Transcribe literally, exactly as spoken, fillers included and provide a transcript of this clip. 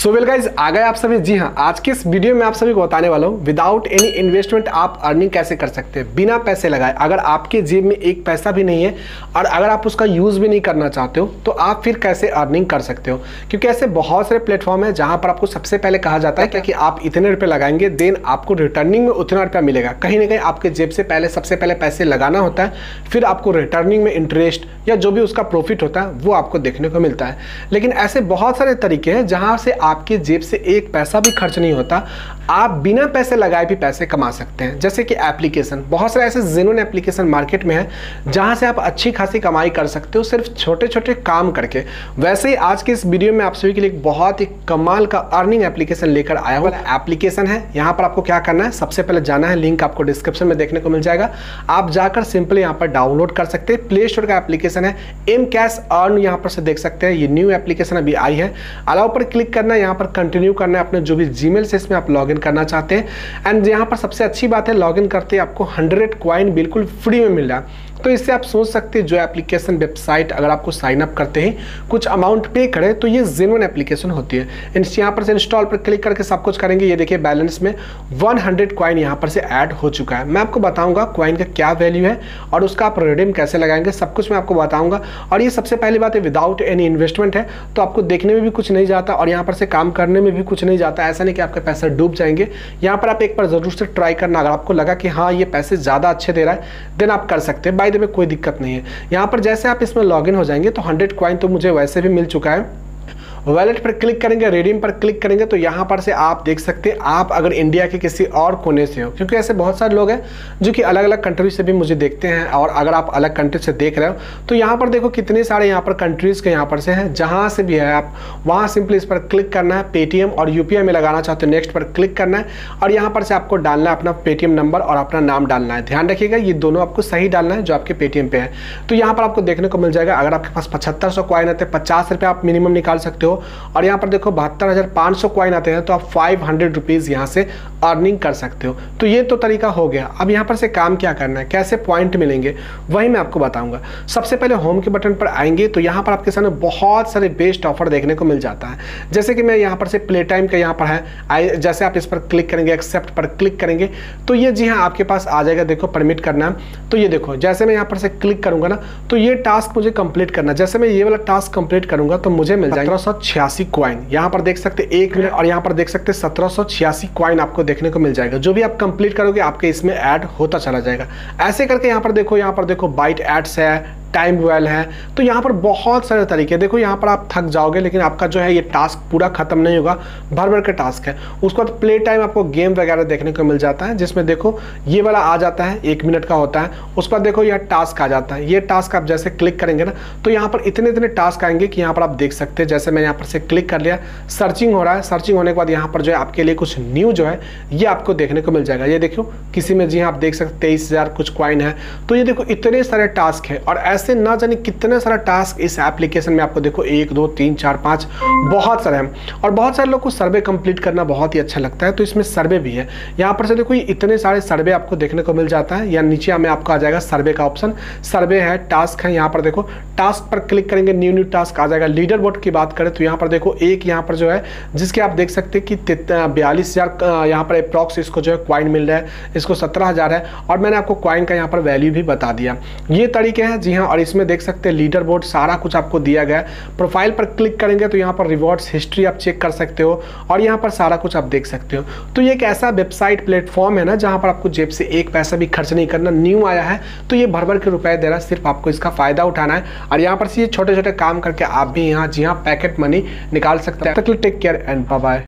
So well guys आ गए आप सभी। जी हाँ, आज के इस वीडियो में आप सभी को बताने वाला हूँ विदाउट एनी इन्वेस्टमेंट आप अर्निंग कैसे कर सकते हैं बिना पैसे लगाए। अगर आपके जेब में एक पैसा भी नहीं है और अगर आप उसका यूज़ भी नहीं करना चाहते हो तो आप फिर कैसे अर्निंग कर सकते हो, क्योंकि ऐसे बहुत सारे प्लेटफॉर्म है जहाँ पर आपको सबसे पहले कहा जाता है क्या कि आप इतने रुपये लगाएंगे देन आपको रिटर्निंग में उतना रुपया मिलेगा। कहीं ना कहीं आपके जेब से पहले सबसे पहले पैसे लगाना होता है, फिर आपको रिटर्निंग में इंटरेस्ट या जो भी उसका प्रॉफिट होता है वो आपको देखने को मिलता है। लेकिन ऐसे बहुत सारे तरीके हैं जहाँ से आपके जेब से एक पैसा भी खर्च नहीं होता, आप बिना पैसे लगाए भी पैसे कमा सकते हैं। जैसे कि एप्लीकेशन, बहुत सारे ऐसे जेन्युइन एप्लीकेशन मार्केट में है जहां से आप अच्छी खासी कमाई कर सकते हो सिर्फ छोटे छोटे काम करके। वैसे ही आज के इस वीडियो में आप सभी के लिए बहुत ही कमाल का अर्निंग एप्लीकेशन लेकर आया हुआ एप्लीकेशन है। यहाँ पर आपको क्या करना है, सबसे पहले जाना है, लिंक आपको डिस्क्रिप्शन में देखने को मिल जाएगा, आप जाकर सिंपली यहाँ पर डाउनलोड कर सकते हैं। प्ले स्टोर का एप्लीकेशन है, एम कैश अर्न यहाँ पर से देख सकते हैं। ये न्यू एप्लीकेशन अभी आई है। अलाउ पर क्लिक करना है, यहाँ पर कंटिन्यू करना है, अपने जो भी जीमेल से इसमें आप लॉगिन करना चाहते हैं। एंड यहाँ पर सबसे अच्छी बात है, लॉगिन करते ही आपको हंड्रेड क्वाइन बिल्कुल फ्री में मिल रहा है। तो इससे आप सोच सकते हैं जो एप्लीकेशन वेबसाइट अगर आपको साइन अप करते ही कुछ अमाउंट पे करें तो ये जेन्युइन एप्लीकेशन होती है। यहाँ पर से इंस्टॉल पर क्लिक करके सब कुछ करेंगे। ये देखिए बैलेंस में हंड्रेड क्वाइन यहाँ पर से ऐड हो चुका है। मैं आपको बताऊंगा क्वाइन का क्या वैल्यू है और उसका आप रिडीम कैसे लगाएंगे, सब कुछ मैं आपको बताऊंगा। और ये सबसे पहली बात है विदाउट एनी इन्वेस्टमेंट है, तो आपको देखने में भी कुछ नहीं जाता और यहाँ पर से काम करने में भी कुछ नहीं जाता। ऐसा नहीं कि आपके पैसे डूब जाएंगे। यहाँ पर आप एक बार जरूर से ट्राई करना, अगर आपको लगा कि हाँ ये पैसे ज़्यादा अच्छे दे रहा है देन आप कर सकते हैं, बाय द वे कोई दिक्कत नहीं है। यहाँ पर जैसे आप इसमें लॉगिन हो जाएंगे तो हंड्रेड क्वाइन तो मुझे वैसे भी मिल चुका है। वॉलेट पर क्लिक करेंगे, रिडीम पर क्लिक करेंगे तो यहाँ पर से आप देख सकते हैं, आप अगर इंडिया के किसी और कोने से हो, क्योंकि ऐसे बहुत सारे लोग हैं जो कि अलग अलग कंट्री से भी मुझे देखते हैं, और अगर आप अलग कंट्री से देख रहे हो तो यहाँ पर देखो कितने सारे यहाँ पर कंट्रीज़ के यहाँ पर से हैं। जहाँ से भी है आप वहाँ सिंपली इस पर क्लिक करना है। पेटीएम और यू पी आई में लगाना चाहते हो नेक्स्ट पर क्लिक करना है और यहाँ पर से आपको डालना है अपना पेटीएम नंबर और अपना नाम डालना है। ध्यान रखिएगा ये दोनों आपको सही डालना है जो आपके पेटीएम पे है। तो यहाँ पर आपको देखने को मिल जाएगा, अगर आपके पास पचहत्तर सौ क्वाइन आते हैं पचास रुपये आप मिनिमम निकाल सकते हो, और यहाँ पर देखो बहत्तर हजार पांच सौ क्वाइन आते हैं तो आप फाइव हंड्रेड रुपीज यहाँ से अर्निंग कर सकते हो। तो ये तो तरीका हो गया। अब यहाँ पर से काम क्या करना है, कैसे पॉइंट मिलेंगे वही मैं आपको बताऊंगा। सबसे पहले होम के बटन पर आएंगे तो यहाँ पर आपके सामने बहुत सारे बेस्ट ऑफर देखने को मिल जाता है। जैसे कि मैं यहाँ पर से प्ले टाइम का यहाँ पर है, जैसे आप इस पर क्लिक करेंगे, एक्सेप्ट पर क्लिक करेंगे तो ये जी हाँ आपके पास आ जाएगा। देखो परमिट करना है तो ये देखो जैसे मैं यहाँ पर से क्लिक करूंगा ना तो ये टास्क मुझे कंप्लीट करना है। जैसे मैं ये वाला टास्क कंप्लीट करूंगा तो मुझे मिल जाएगा छियासी क्वाइन, यहाँ पर देख सकते एक मिनट, और यहाँ पर देख सकते सत्रह सौ छियासी क्वाइन आपको देखने को मिल जाएगा। जो भी आप कंप्लीट करोगे आपके इसमें ऐड होता चला जाएगा। ऐसे करके यहाँ पर देखो यहाँ पर देखो बाइट एड्स है, टाइम वेल है, तो यहाँ पर बहुत सारे तरीके। देखो यहाँ पर आप थक जाओगे लेकिन आपका जो है ये टास्क पूरा खत्म नहीं होगा, भर भर के टास्क है। उसके बाद प्ले टाइम आपको गेम वगैरह देखने को मिल जाता है, जिसमें देखो ये वाला आ जाता है एक मिनट का होता है। उसके बाद देखो यह टास्क आ जाता है, ये टास्क आप जैसे क्लिक करेंगे ना तो यहाँ पर इतने इतने टास्क आएंगे कि यहाँ पर आप देख सकते हैं। जैसे मैंने यहाँ पर से क्लिक कर लिया, सर्चिंग हो रहा है, सर्चिंग होने के बाद यहाँ पर जो है आपके लिए कुछ न्यू जो है ये आपको देखने को मिल जाएगा। ये देखो किसी में जी आप देख सकते तेईस हज़ार कुछ क्वाइन है। तो ये देखो इतने सारे टास्क है और ऐसे ना जाने कितने सारा टास्क इस एप्लीकेशन में आपको देखो एक दो तीन चार पाँच बहुत सारे हैं। और बहुत सारे लोग को सर्वे कंप्लीट करना बहुत ही अच्छा लगता है तो इसमें सर्वे भी है। यहाँ पर से देखो ये इतने सारे सर्वे आपको देखने को मिल जाता है, या नीचे हमें आपको आ जाएगा सर्वे का ऑप्शन। सर्वे है, टास्क है, यहाँ पर देखो टास्क पर क्लिक करेंगे न्यू न्यू टास्क आ जाएगा। लीडर बोर्ड की बात करें तो यहाँ पर देखो एक यहाँ पर जो है जिसके आप देख सकते कि बयालीस हज़ार यहाँ पर अप्रॉक्स इसको जो है क्वाइन मिल रहा है, इसको सत्रह हज़ार है, और मैंने आपको क्वाइन का यहाँ पर वैल्यू भी बता दिया। ये तरीके हैं जी, और इसमें देख सकते हैं लीडर बोर्ड सारा कुछ आपको दिया गया है। प्रोफाइल पर क्लिक करेंगे तो यहाँ पर रिवॉर्ड्स हिस्ट्री आप चेक कर सकते हो और यहाँ पर सारा कुछ आप देख सकते हो। तो ये एक ऐसा वेबसाइट प्लेटफॉर्म है ना जहाँ पर आपको जेब से एक पैसा भी खर्च नहीं करना, न्यू आया है तो ये भर भर के रुपए दे रहा है, सिर्फ आपको इसका फायदा उठाना है। और यहाँ पर से ये छोटे छोटे काम करके आप भी यहाँ जी हाँ पैकेट मनी निकाल सकते हैं। Take care and bye bye.